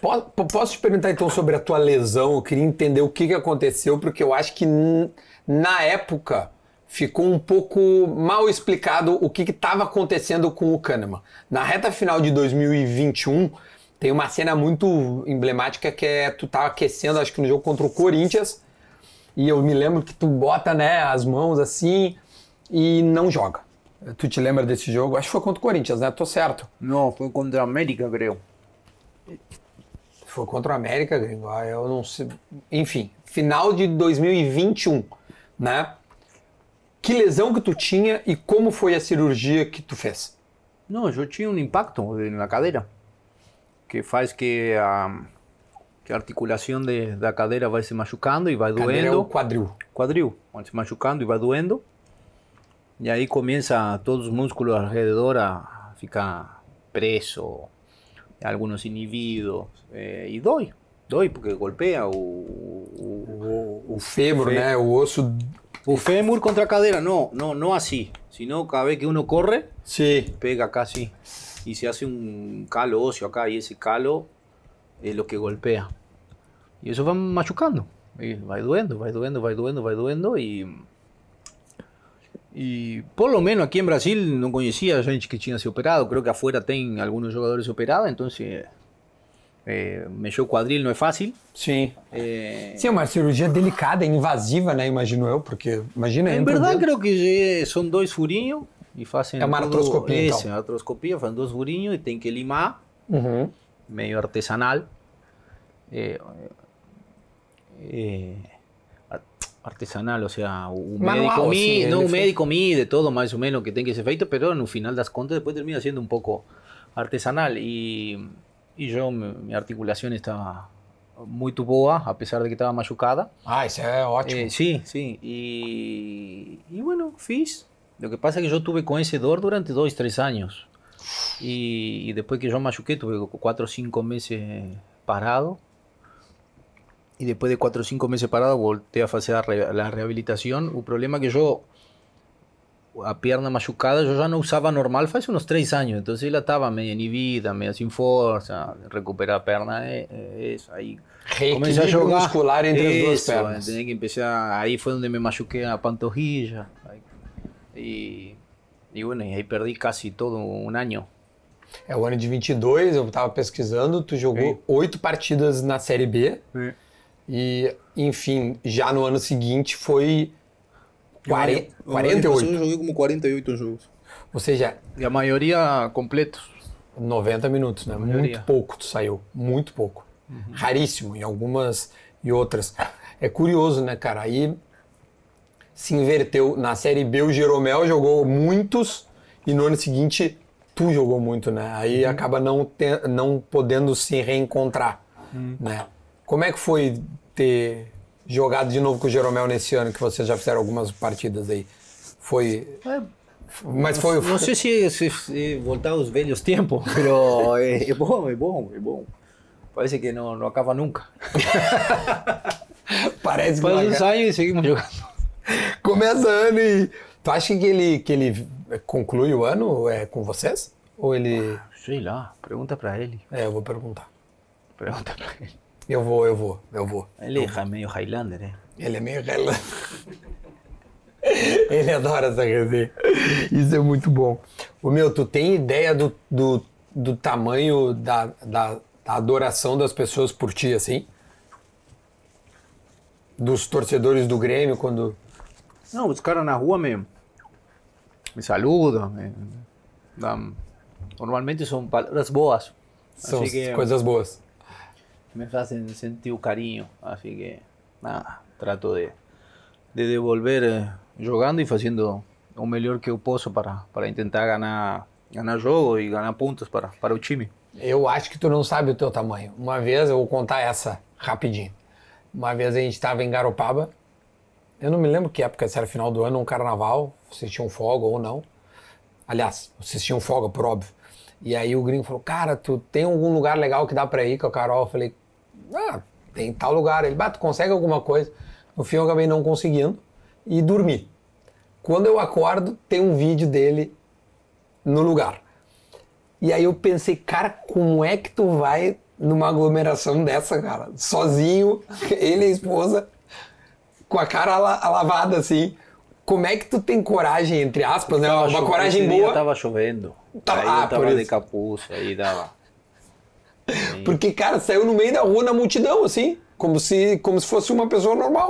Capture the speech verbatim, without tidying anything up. Posso te perguntar então sobre a tua lesão? Eu queria entender o que, que aconteceu, porque eu acho que na época ficou um pouco mal explicado o que estava acontecendo com o Kannemann. Na reta final de dois mil e vinte e um, tem uma cena muito emblemática que é tu tá aquecendo, acho que no jogo contra o Corinthians, e eu me lembro que tu bota, né, as mãos assim e não joga. Tu te lembra desse jogo? Acho que foi contra o Corinthians, né? Tô certo. Não, foi contra a América, creio. Foi contra o América, gringo, eu não sei... Enfim, final de dois mil e vinte e um, né? Que lesão que tu tinha e como foi a cirurgia que tu fez? Não, eu tinha um impacto na cadeira, que faz que a, que a articulação de, da cadeira vai se machucando e vai cadeira doendo. É o quadril. Quadril, vai se machucando e vai doendo. E aí começa todos os músculos ao redor a ficar preso. Algunos inibidos, eh, e dói, dói porque golpea o, o, o, o fêmur, o fêmur, né? O osso. O fêmur contra a cadeira, não, não, não assim, sino cada vez que uno corre, sí, pega acá así, y se hace un calo óseo acá, y ese calo es lo que golpea. Y eso va machucando, y va doendo, va doendo, va doendo, va doendo, y... E, por lo menos aqui em Brasil, não conhecia gente que tinha se operado. Creio que afuera tem alguns jogadores operados, então é, mexer o quadril não é fácil. Sim. É... Sim, é uma cirurgia delicada, invasiva, né? Imagino eu, porque imagina... Na verdade, creio que são dois furinhos e fazem... É uma artroscopia, todo... então. Esse, uma artroscopia, fazem dois furinhos e tem que limar, uhum, meio artesanal. É, é... artesanal, ou seja, o médico mide, não, o médico mide todo mais ou menos que tem que ser feito, mas no final das contas depois termina sendo um pouco artesanal. E, e eu, minha articulação estava muito boa, apesar de que estava machucada. Ah, isso é ótimo. É, sim, sim. E, e, bueno, fiz. O que passa é que eu tive com esse dor durante dois, três anos. E, e depois que eu machuquei, tive quatro, cinco meses parado. E depois de quatro ou cinco meses parado, voltei a fazer a, re a reabilitação. O problema é que eu, a perna machucada, eu já não usava normal faz uns três anos. Então ela estava meio inibida, meio sem força, recuperar a perna, é, é isso. Aí comecei a jogar muscular entre as duas pernas. Aí, que empezar, aí foi onde me machuquei a panturrilha. E, e bueno, aí perdi quase todo um ano. É o ano de vinte e dois, eu estava pesquisando, tu jogou oito partidas na Série B. Sim. E, enfim, já no ano seguinte foi quarenta, quarenta e oito. Eu joguei como quarenta e oito jogos. Ou seja... E a maioria completos. noventa minutos, né? Muito pouco tu saiu, muito pouco. Uhum. Raríssimo, em algumas e outras. É curioso, né, cara? Aí se inverteu. Na Série B, o Geromel jogou muitos e no ano seguinte tu jogou muito, né? Aí uhum, acaba não, te, não podendo se reencontrar, uhum, né? Como é que foi ter jogado de novo com o Geromel nesse ano, que vocês já fizeram algumas partidas aí? Foi... É, mas foi... Não sei se, se, se voltar aos velhos tempos, mas é, é bom, é bom, é bom. Parece que não, não acaba nunca. Parece que não acaba. Faz uns anos e seguimos jogando. Começa ano e... Tu acha que ele, que ele conclui o ano é, com vocês? Ou ele... Ah, sei lá, pergunta pra ele. É, eu vou perguntar. Pergunta pra ele. Eu vou, eu vou, eu vou. Ele é meio Highlander, né? Ele é meio Highlander. Ele adora essa resenha. Isso é muito bom. O meu, tu tem ideia do, do, do tamanho da, da, da adoração das pessoas por ti, assim? Dos torcedores do Grêmio, quando... Não, os caras na rua me, me saludam. Me, dão, normalmente são palavras boas. São que, coisas boas. Me hacen sentir cariño, así que nada, trato de, de devolver eh, jugando y haciendo lo mejor que yo puedo para, para intentar ganar, ganar jogo y ganar puntos para, para o time. Eu acho que tu não sabe o teu tamanho. Uma vez, eu vou contar essa rapidinho. Uma vez a gente estava em Garopaba, eu não me lembro que época, se era final do ano, um carnaval, vocês tinham folga ou não. Aliás, vocês tinham folga, por óbvio. E aí o gringo falou, cara, tu tem algum lugar legal que dá pra ir com a Carol? Eu falei, ah, tem tal lugar. Ele, bah, tu consegue alguma coisa? No fim eu acabei não conseguindo e dormi. Quando eu acordo, tem um vídeo dele no lugar. E aí eu pensei, cara, como é que tu vai numa aglomeração dessa, cara, sozinho, ele e a esposa, com a cara lavada, assim. Como é que tu tem coragem, entre aspas, né? Uma chovendo, coragem boa. Tava chovendo. Tava, aí ah, eu tava por de isso. capuz, aí dava. Porque, cara, saiu no meio da rua, na multidão, assim, como se, como se fosse uma pessoa normal.